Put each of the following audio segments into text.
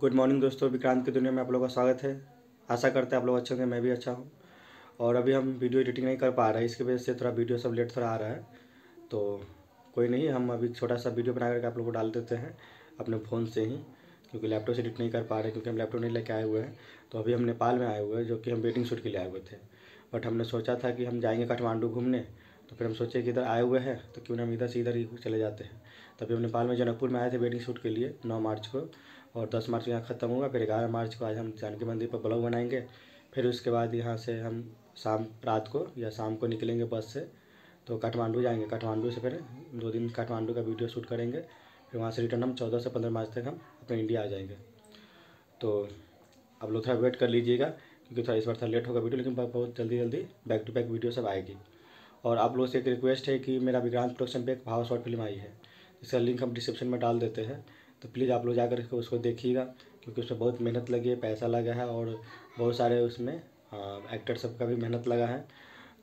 Good morning दोस्तों, विक्रांत की दुनिया में आप लोगों का स्वागत है। आशा करते हैं आप लोग अच्छे होंगे, मैं भी अच्छा हूँ। और अभी हम वीडियो एडिटिंग नहीं कर पा रहे हैं, इसकी वजह से थोड़ा वीडियो सब लेट थोड़ा आ रहा है। तो कोई नहीं, हम अभी छोटा सा वीडियो बना करके आप लोगों को डाल देते हैं अपने फ़ोन से ही, क्योंकि लैपटॉप से एडिट नहीं कर पा रहे क्योंकि हम लैपटॉप नहीं लेके आए हुए हैं। तो अभी हम नेपाल में आए हुए हैं, जो कि हम वेडिंग शूट के लिए आए हुए थे। बट हमने सोचा था कि हम जाएंगे काठमांडू घूमने, तो फिर हम सोचे कि इधर आए हुए हैं तो क्यों ना हम इधर से इधर ही चले जाते हैं। तभी हम नेपाल में जनकपुर में आए थे वेडिंग शूट के लिए 9 मार्च को, और 10 मार्च को यहाँ ख़त्म होगा। फिर 11 मार्च को आज हम जानकी मंदिर पर ब्लॉग बनाएंगे। फिर उसके बाद यहाँ से हम रात को निकलेंगे बस से, तो काठमांडू जाएंगे। काठमांडू से फिर 2 दिन काठमांडू का वीडियो शूट करेंगे। फिर वहाँ से रिटर्न हम 14 से 15 मार्च तक हम अपने इंडिया आ जाएंगे। तो आप लोग थोड़ा वेट कर लीजिएगा, क्योंकि थोड़ा इस बार थोड़ा लेट होगा वीडियो, लेकिन बहुत जल्दी जल्दी बैक टू बैक वीडियो सब आएगी। और आप लोगों से एक रिक्वेस्ट है कि मेरा विक्रांत प्रोडक्शन पे एक भाव शॉर्ट फिल्म आई है, इसका लिंक हम डिस्क्रिप्शन में डाल देते हैं। तो प्लीज़ आप लोग जाकर उसको देखिएगा, क्योंकि उसमें बहुत मेहनत लगी है, पैसा लगा है और बहुत सारे उसमें एक्टर सबका भी मेहनत लगा है।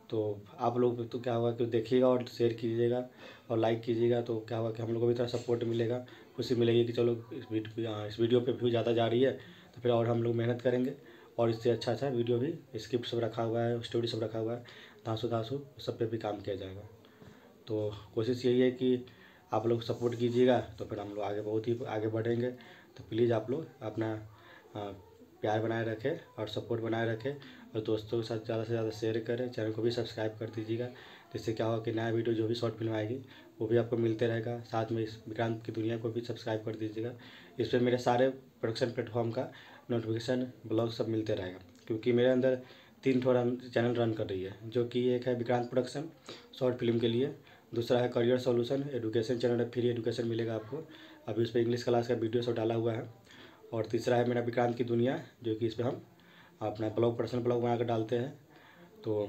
तो आप लोग तो क्या होगा कि देखिएगा और शेयर कीजिएगा और लाइक कीजिएगा, तो क्या होगा कि हम लोग को भी थोड़ा सपोर्ट मिलेगा, खुशी मिलेगी कि चलो इस वीडियो पर व्यू ज़्यादा जा रही है, तो फिर और हम लोग मेहनत करेंगे। और इससे अच्छा अच्छा वीडियो भी, स्क्रिप्ट सब रखा हुआ है, स्टोरी सब रखा हुआ है, धांसू सब पे भी काम किया जाएगा। तो कोशिश यही है कि आप लोग सपोर्ट कीजिएगा, तो फिर हम लोग आगे बहुत ही आगे बढ़ेंगे। तो प्लीज़ आप लोग अपना प्यार बनाए रखें और सपोर्ट बनाए रखें, और दोस्तों के साथ ज़्यादा से ज़्यादा शेयर करें। चैनल को भी सब्सक्राइब कर दीजिएगा, जिससे क्या होगा कि नया वीडियो जो भी शॉर्ट फिल्म आएगी वो भी आपको मिलते रहेगा। साथ में इस विक्रांत की दुनिया को भी सब्सक्राइब कर दीजिएगा, इस पर मेरे सारे प्रोडक्शन प्लेटफॉर्म का नोटिफिकेशन ब्लॉग सब मिलते रहेगा। क्योंकि मेरे अंदर 3 चैनल रन कर रही है, जो कि एक है विक्रांत प्रोडक्शन शॉर्ट फिल्म के लिए, दूसरा है करियर सोल्यूशन एजुकेशन चैनल है, फ्री एजुकेशन मिलेगा आपको, अभी उस पर इंग्लिश क्लास का वीडियो सब डाला हुआ है। और तीसरा है मेरा विक्रांत की दुनिया, जो कि इस पर हम अपना ब्लॉग पर्सनल ब्लॉग बना कर डालते हैं। तो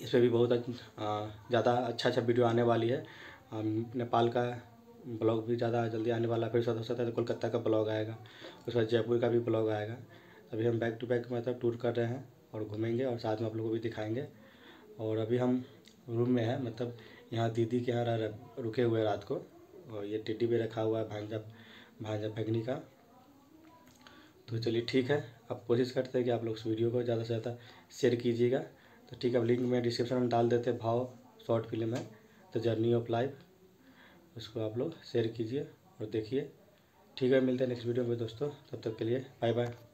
इस पर भी बहुत ज़्यादा अच्छा वीडियो आने वाली है। नेपाल का ब्लॉग भी ज़्यादा जल्दी आने वाला है, फिर उसके साथ कोलकाता का ब्लॉग आएगा, उसके बाद जयपुर का भी ब्लॉग आएगा। अभी हम बैक टू बैक मतलब टूर कर रहे हैं और घूमेंगे, और साथ में आप लोगों को भी दिखाएंगे। और अभी हम रूम में हैं, मतलब यहाँ दीदी के यहाँ रुके हुए रात को, और ये टिड्डी भी रखा हुआ है भांजा भगनी का। तो चलिए ठीक है, आप कोशिश करते हैं कि आप लोग इस वीडियो को ज़्यादा से ज़्यादा शेयर कीजिएगा। तो ठीक है, अब लिंक में डिस्क्रिप्शन में डाल देते हैं, भाव शॉर्ट फिल्म है द जर्नी ऑफ लाइफ, उसको आप लोग शेयर कीजिए और देखिए। ठीक है, मिलते हैं नेक्स्ट वीडियो में दोस्तों, तब तक के लिए बाय बाय।